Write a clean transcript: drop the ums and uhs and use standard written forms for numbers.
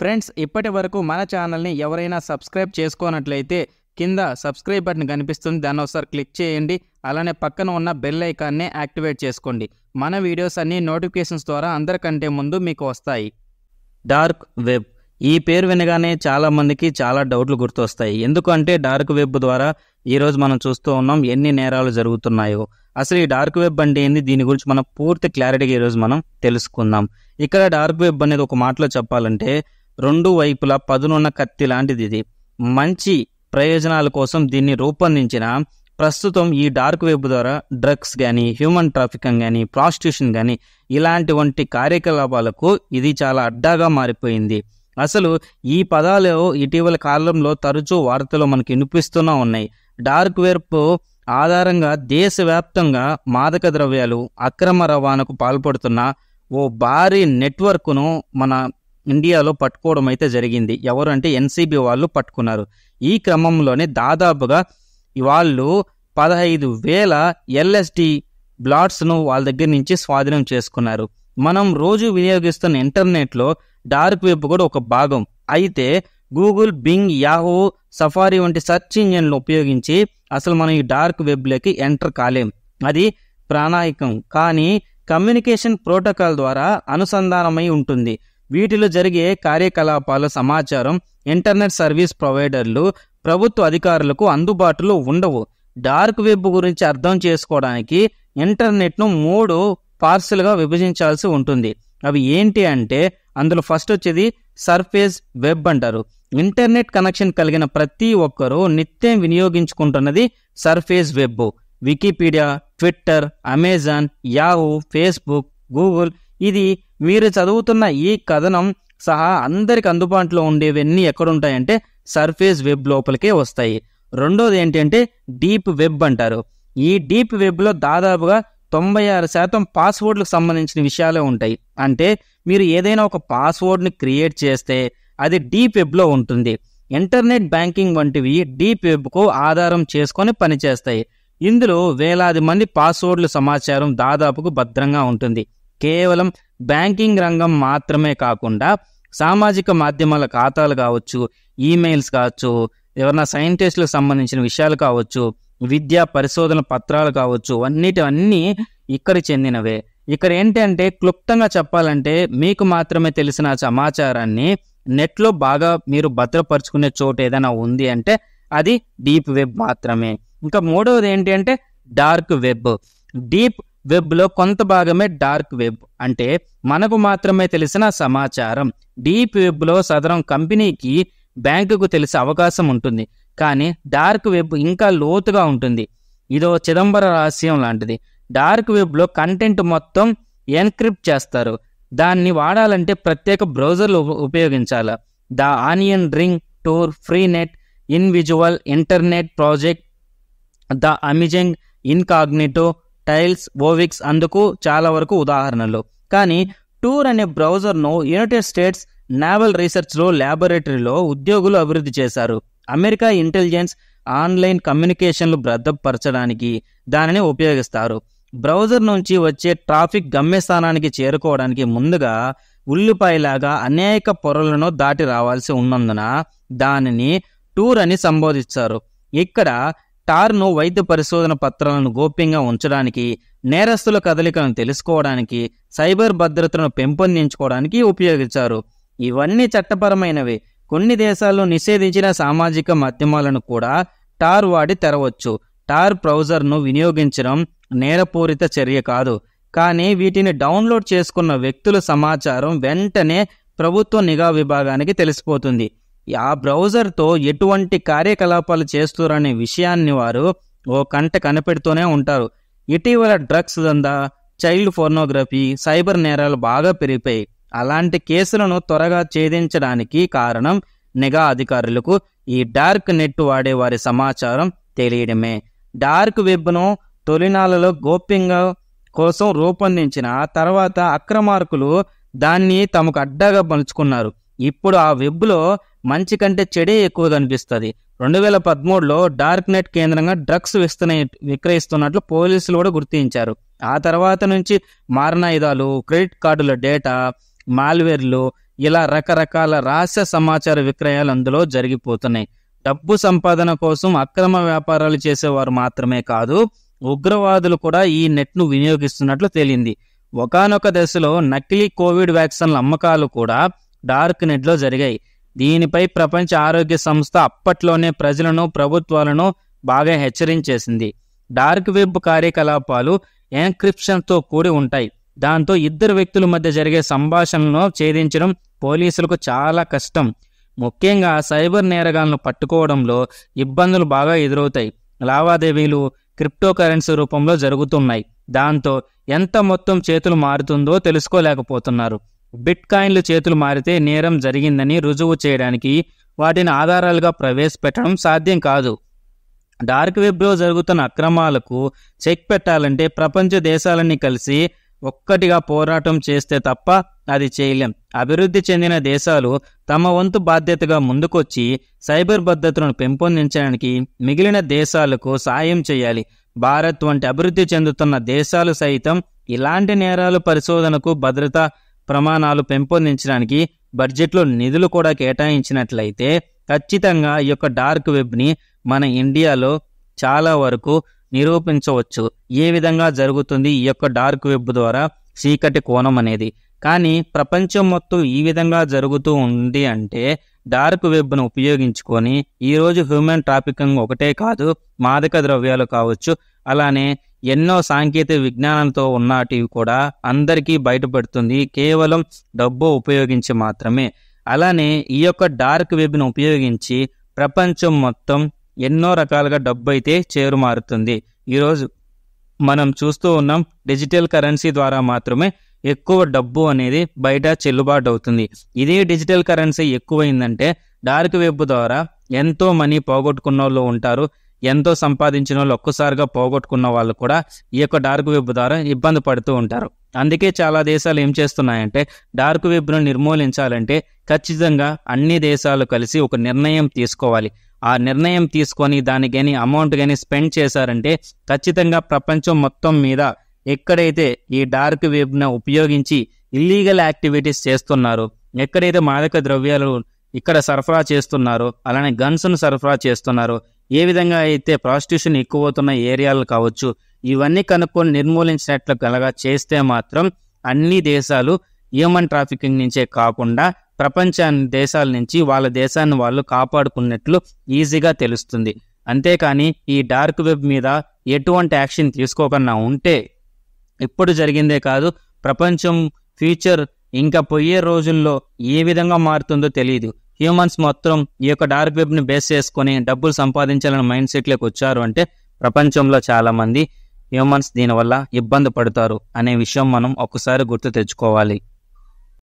Friends ఇప్పటి వరకు మన ఛానల్ ని ఎవరైనా సబ్స్క్రైబ్ చేసుకోనట్లయితే కింద సబ్స్క్రైబ్ బటన్ కనిపిస్తుంది, దాన్ని ఒకసారి క్లిక్ చేయండి. అలానే పక్కన ఉన్న బెల్ ఐకాన్ ని యాక్టివేట్ చేసుకోండి. మన వీడియోస్ అన్ని నోటిఫికేషన్స్ ద్వారా అందరికంటే ముందు మీకు వస్తాయి. డార్క్ వెబ్ ఈ పేరు వినగానే చాలా మందికి చాలా డౌట్లు గుర్తొస్తాయి. ఎందుకంటే డార్క్ వెబ్ ద్వారా ఈరోజు మనం చూస్తూ ఉన్నాం ఎన్ని నేరాలు జరుగుతున్నాయో. అసలు ఈ డార్క్ వెబ్ అంటే ఏంది, దీని గురించి మనం పూర్తి క్లారిటీగా ఈరోజు మనం తెలుసుకుందాం. ఇక్కడ డార్క్ వెబ్ అనేది ఒక మాటలో చెప్పాలంటే రెండు వైపులా పదునున్న కత్తి లాంటిది. ఇది మంచి ప్రయోజనాల కోసం దీన్ని రూపొందించిన ప్రస్తుతం ఈ డార్క్ వెబ్ ద్వారా డ్రగ్స్ కానీ, హ్యూమన్ ట్రాఫికింగ్ కానీ, ప్రాస్టిట్యూషన్ కానీ ఇలాంటివంటి కార్యకలాపాలకు ఇది చాలా అడ్డాగా మారిపోయింది. అసలు ఈ పదాలు ఇటీవల కాలంలో తరచూ వార్తలు మనకు వినిపిస్తూనే ఉన్నాయి. డార్క్ వెబ్ ఆధారంగా దేశవ్యాప్తంగా మాదక ద్రవ్యాలు అక్రమ రవాణాకు పాల్పడుతున్న ఓ భారీ నెట్వర్క్ను మన ఇండియాలో పట్టుకోవడం అయితే జరిగింది. ఎవరు అంటే ఎన్సీబీ వాళ్ళు పట్టుకున్నారు. ఈ క్రమంలోనే దాదాపుగా వాళ్ళు 15,000 LSD బ్లాట్స్ను వాళ్ళ దగ్గర నుంచి స్వాధీనం చేసుకున్నారు. మనం రోజు వినియోగిస్తున్న ఇంటర్నెట్లో డార్క్ వెబ్ కూడా ఒక భాగం. అయితే గూగుల్, బింగ్, యాహూ, సఫారీ వంటి సెర్చ్ ఇంజన్లు ఉపయోగించి అసలు మనం ఈ డార్క్ వెబ్లోకి ఎంటర్ కాలేం, అది ప్రాణాయకం. కానీ కమ్యూనికేషన్ ప్రోటోకాల్ ద్వారా అనుసంధానమై ఉంటుంది. వీటిలో జరిగే కార్యకలాపాల సమాచారం ఇంటర్నెట్ సర్వీస్ ప్రొవైడర్లు, ప్రభుత్వ అధికారులకు అందుబాటులో ఉండవు. డార్క్ వెబ్ గురించి అర్థం చేసుకోవడానికి ఇంటర్నెట్ను 3 పార్సల్గా విభజించాల్సి ఉంటుంది. అవి ఏంటి అంటే అందులో ఫస్ట్ వచ్చేది సర్ఫేస్ వెబ్ అంటారు. ఇంటర్నెట్ కనెక్షన్ కలిగిన ప్రతి ఒక్కరూ నిత్యం వినియోగించుకుంటున్నది surface web. Wikipedia, Twitter, Amazon, Yahoo, Facebook, Google, ఇది మీరు చదువుతున్న ఈ కథనం సహా అందరికి అందుబాటులో ఉండేవన్నీ ఎక్కడుంటాయంటే సర్ఫేస్ వెబ్ లోపలికే వస్తాయి. రెండోది ఏంటంటే డీప్ వెబ్ అంటారు. ఈ డీప్ వెబ్లో దాదాపుగా 96% పాస్వర్డ్లకు సంబంధించిన విషయాలే ఉంటాయి. అంటే మీరు ఏదైనా ఒక పాస్వర్డ్ని క్రియేట్ చేస్తే అది డీప్ వెబ్లో ఉంటుంది. ఇంటర్నెట్ బ్యాంకింగ్ వంటివి డీప్ వెబ్కు ఆధారం చేసుకొని పనిచేస్తాయి. ఇందులో వేలాది మంది పాస్వర్డ్ల సమాచారం దాదాపుకు భద్రంగా ఉంటుంది. కేవలం బ్యాంకింగ్ రంగం మాత్రమే కాకుండా సామాజిక మాధ్యమాల ఖాతాలు కావచ్చు, ఈమెయిల్స్ కావచ్చు, ఎవరైనా సైంటిస్టులకు సంబంధించిన విషయాలు కావచ్చు, విద్యా పరిశోధన పత్రాలు కావచ్చు, అన్నీ ఇక్కడ చెందినవే. ఇక్కడ ఏంటంటే క్లుప్తంగా చెప్పాలంటే మీకు మాత్రమే తెలిసిన సమాచారాన్ని నెట్లో బాగా మీరు భద్రపరుచుకునే చోటు ఏదైనా ఉంది అంటే అది డీప్ వెబ్ మాత్రమే. ఇంకా మూడవది ఏంటి అంటే డార్క్ వెబ్. డీప్ వెబ్లో కొంత భాగమే డార్క్ వెబ్, అంటే మనకు మాత్రమే తెలిసిన సమాచారం. డీప్ వెబ్లో సదరం కంపెనీకి, బ్యాంకుకు తెలిసే అవకాశం ఉంటుంది. కానీ డార్క్ వెబ్ ఇంకా లోతుగా ఉంటుంది. ఇదో చిదంబర రహస్యం లాంటిది. డార్క్ వెబ్లో కంటెంట్ మొత్తం ఎన్క్రిప్ట్ చేస్తారు. దాన్ని వాడాలంటే ప్రత్యేక బ్రౌజర్లు ఉపయోగించాలి. The onion ring, Tor, Freenet, invisible, internet project, the amazing, incognito, Tails, ఓవిక్స్ అందుకు చాలా వరకు ఉదాహరణలు. కానీ టూర్ అనే బ్రౌజర్ను యునైటెడ్ స్టేట్స్ నావల్ రీసెర్చ్లో ల్యాబొరేటరీలో ఉద్యోగులు అభివృద్ధి చేశారు. అమెరికా ఇంటెలిజెన్స్ ఆన్లైన్ కమ్యూనికేషన్లు భద్రపరచడానికి దానిని ఉపయోగిస్తారు. బ్రౌజర్ నుంచి వచ్చే ట్రాఫిక్ గమ్యస్థానానికి చేరుకోవడానికి ముందుగా ఉల్లిపాయలాగా అనేక పొరలను దాటి రావాల్సి ఉన్నందున దానిని టూర్ అని సంబోధిస్తారు. ఇక్కడ టార్ను వైద్య పరిశోధన పత్రాలను గోప్యంగా ఉంచడానికి, నేరస్తుల కదలికలను తెలుసుకోవడానికి, సైబర్ భద్రతను పెంపొందించుకోవడానికి ఉపయోగించారు. ఇవన్నీ చట్టపరమైనవి. కొన్ని దేశాల్లో నిషేధించిన సామాజిక మాధ్యమాలను కూడా టార్ వాడి తెరవచ్చు. టార్ బ్రౌజర్ను వినియోగించడం నేరపూరిత చర్య కాదు. కానీ వీటిని డౌన్లోడ్ చేసుకున్న వ్యక్తుల సమాచారం వెంటనే ప్రభుత్వ నిఘా విభాగానికి తెలిసిపోతుంది. ఆ బ్రౌజర్తో ఎటువంటి కార్యకలాపాలు చేస్తున్నారనే విషయాన్ని వారు ఓ కంట కనిపెడుతూనే ఉంటారు. ఇటీవల డ్రగ్స్ దందా, చైల్డ్ పోర్నోగ్రఫీ, సైబర్ నేరాలు బాగా పెరిగిపోయాయి. అలాంటి కేసులను త్వరగా ఛేదించడానికి కారణం నిఘా అధికారులకు ఈ డార్క్ నెట్ వాడే వారి సమాచారం తెలియడమే. డార్క్ వెబ్ను తొలినాలలో గోప్యంగా కోసం రూపొందించిన తర్వాత అక్రమార్కులు దాన్ని తమకు అడ్డాగా మలుచుకున్నారు. ఇప్పుడు ఆ వెబ్లో మంచి కంటే చెడే ఎక్కువ కనిపిస్తుంది. 2013లో డార్క్ నెట్ కేంద్రంగా డ్రగ్స్ విక్రయిస్తున్నట్లు పోలీసులు కూడా గుర్తించారు. ఆ తర్వాత నుంచి మారణాయుధాలు, క్రెడిట్ కార్డుల డేటా, మాల్వేర్లు, ఇలా రకరకాల రహస్య సమాచార విక్రయాలు అందులో జరిగిపోతున్నాయి. డబ్బు సంపాదన కోసం అక్రమ వ్యాపారాలు చేసేవారు మాత్రమే కాదు, ఉగ్రవాదులు కూడా ఈ నెట్ను వినియోగిస్తున్నట్లు తేలింది. ఒకానొక దశలో నకిలీ కోవిడ్ వ్యాక్సిన్ల అమ్మకాలు కూడా డార్క్ నెట్లో జరిగాయి. దీనిపై ప్రపంచ ఆరోగ్య సంస్థ అప్పట్లోనే ప్రజలను, ప్రభుత్వాలను బాగా హెచ్చరించేసింది. డార్క్ వెబ్ కార్యకలాపాలు ఎంక్రిప్షన్తో కూడి ఉంటాయి. దాంతో ఇద్దరు వ్యక్తుల మధ్య జరిగే సంభాషణలను ఛేదించడం పోలీసులకు చాలా కష్టం. ముఖ్యంగా సైబర్ నేరగాళ్లను పట్టుకోవడంలో ఇబ్బందులు బాగా ఎదురవుతాయి. లావాదేవీలు క్రిప్టో కరెన్సీ రూపంలో జరుగుతున్నాయి. దాంతో ఎంత మొత్తం చేతులు మారుతుందో తెలుసుకోలేకపోతున్నారు. బిట్ కాయిన్లు చేతులు మారితే నేరం జరిగిందని రుజువు చేయడానికి వాటిని ఆధారాలుగా ప్రవేశపెట్టడం సాధ్యం కాదు. డార్క్ వెబ్లో జరుగుతున్న అక్రమాలకు చెక్ పెట్టాలంటే ప్రపంచ దేశాలన్నీ కలిసి ఒక్కటిగా పోరాటం చేస్తే తప్ప అది చేయలేం. అభివృద్ధి చెందిన దేశాలు తమ వంతు బాధ్యతగా ముందుకొచ్చి సైబర్ భద్రతను పెంపొందించడానికి మిగిలిన దేశాలకు సాయం చేయాలి. భారత్ వంటి అభివృద్ధి చెందుతున్న దేశాలు సైతం ఇలాంటి నేరాల పరిశోధనకు, భద్రతా ప్రమాణాలు పెంపొందించడానికి బడ్జెట్లో నిధులు కూడా కేటాయించినట్లయితే ఖచ్చితంగా ఈ యొక్క డార్క్ వెబ్ని మన ఇండియాలో చాలా వరకు నిరూపించవచ్చు. ఏ విధంగా జరుగుతుంది ఈ యొక్క డార్క్ వెబ్ ద్వారా చీకటి కోణం అనేది. కానీ ప్రపంచం మొత్తం ఈ విధంగా జరుగుతూ ఉంది అంటే డార్క్ వెబ్ను ఉపయోగించుకొని ఈరోజు హ్యూమన్ ట్రాఫికింగ్ ఒకటే కాదు, మాదక ద్రవ్యాలు కావచ్చు, అలానే ఎన్నో సాంకేతిక విజ్ఞానంతో ఉన్నటివి కూడా అందరికీ బయటపడుతుంది కేవలం డబ్బు ఉపయోగించి మాత్రమే. అలానే ఈ యొక్క డార్క్ వెబ్ను ఉపయోగించి ప్రపంచం మొత్తం ఎన్నో రకాలుగా డబ్బు అయితే చేరుమారుతుంది. ఈరోజు మనం చూస్తూ ఉన్నాం డిజిటల్ కరెన్సీ ద్వారా మాత్రమే ఎక్కువ డబ్బు అనేది బయట చెల్లుబాటు అవుతుంది. ఇదే డిజిటల్ కరెన్సీ ఎక్కువైందంటే డార్క్ వెబ్ ద్వారా ఎంతో మనీ పోగొట్టుకున్న వాళ్ళు ఉంటారు, ఎంతో సంపాదించిన వాళ్ళు, ఒక్కసారిగా పోగొట్టుకున్న వాళ్ళు కూడా ఈ యొక్క డార్క్ వెబ్ ద్వారా ఇబ్బంది పడుతూ ఉంటారు. అందుకే చాలా దేశాలు ఏం చేస్తున్నాయంటే డార్క్ వెబ్ను నిర్మూలించాలంటే ఖచ్చితంగా అన్ని దేశాలు కలిసి ఒక నిర్ణయం తీసుకోవాలి. ఆ నిర్ణయం తీసుకొని దానికి కానీ అమౌంట్ కానీ స్పెండ్ చేశారంటే ఖచ్చితంగా ప్రపంచం మొత్తం మీద ఎక్కడైతే ఈ డార్క్ వెబ్ను ఉపయోగించి ఇల్లీగల్ యాక్టివిటీస్ చేస్తున్నారో, ఎక్కడైతే మాదక ద్రవ్యాలు ఇక్కడ సరఫరా చేస్తున్నారో, అలానే గన్స్ను సరఫరా చేస్తున్నారో, ఏ విధంగా అయితే ప్రాస్టిట్యూషన్ ఎక్కువ అవుతున్న ఏరియాలు కావచ్చు, ఇవన్నీ కనుక్కొని నిర్మూలించినట్లు కలగా చేస్తే మాత్రం అన్ని దేశాలు హ్యూమన్ ట్రాఫికింగ్ నుంచే కాకుండా ప్రపంచాన్ని దేశాల నుంచి వాళ్ళ దేశాన్ని వాళ్ళు కాపాడుకున్నట్లు ఈజీగా తెలుస్తుంది. అంతేకాని ఈ డార్క్ వెబ్ మీద ఎటువంటి యాక్షన్ తీసుకోకుండా ఉంటే ఇప్పుడు జరిగిందే కాదు, ప్రపంచం ఫ్యూచర్ ఇంకా పోయే రోజుల్లో ఏ విధంగా మారుతుందో తెలియదు. హ్యూమన్స్ మొత్తం ఈ యొక్క డార్క్ వెబ్ని బేస్ చేసుకొని డబ్బులు సంపాదించాలని మైండ్ సెట్లోకి వచ్చారు అంటే ప్రపంచంలో చాలామంది హ్యూమన్స్ దీనివల్ల ఇబ్బంది పడతారు అనే విషయం మనం ఒక్కసారి గుర్తు తెచ్చుకోవాలి.